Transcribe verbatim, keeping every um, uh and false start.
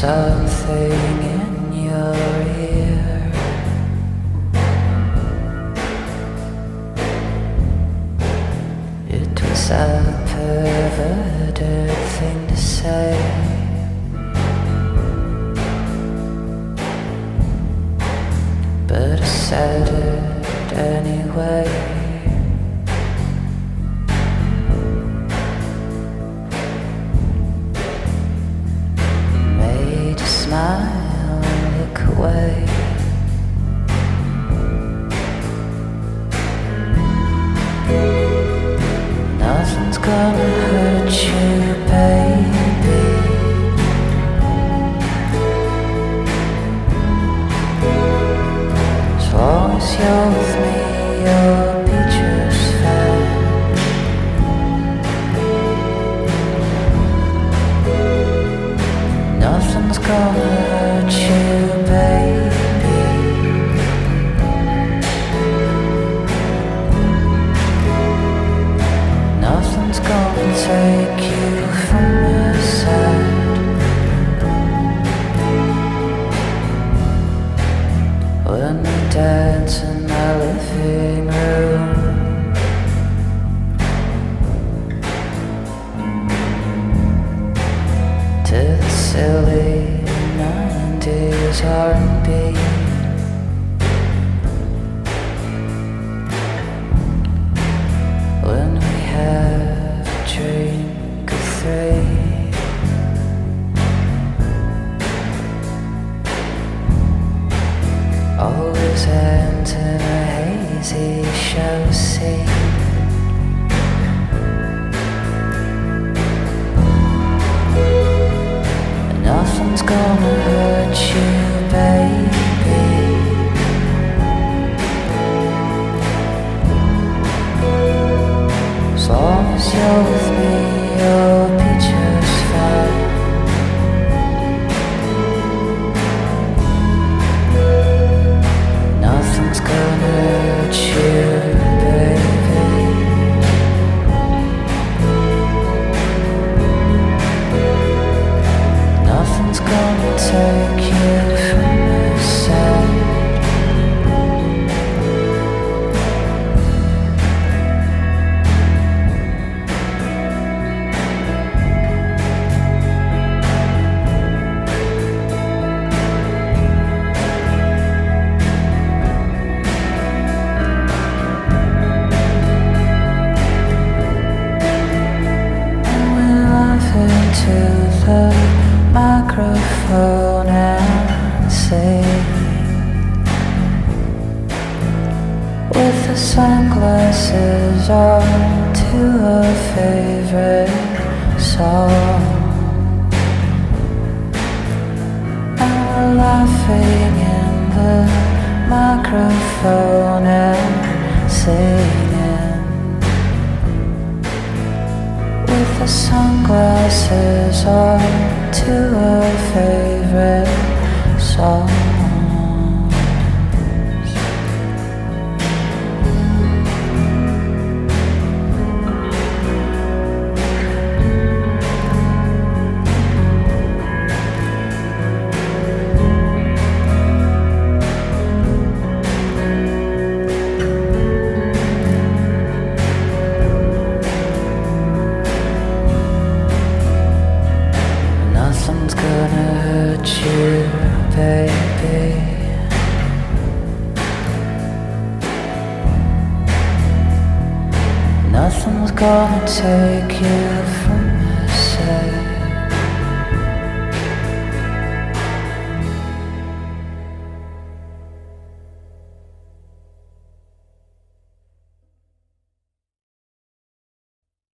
something in your ear. It was a perverted thing to say. But I said it anyway. Smile, look away. Nothing's gonna hurt you, baby. As long as you're with me, you'll be just fine. Nothing's gonna hurt you, baby. Nothing's gonna take you from my side. When we dance in my living room to the silly nineties R and B, when we have a drink of three, always ends in a hazy show-see. Nothing's gonna hurt you, baby. As long as you're with me, you'll be just fine. Nothing's gonna hurt you, baby. Nothing's gonna take you from my side. And we laugh into the microphone and sing, with the sunglasses on, to our favorite song. And we're laughing in the microphone and singing, with the sunglasses on, to our favorite song. Nothing's gonna hurt you, baby. Nothing's gonna take you from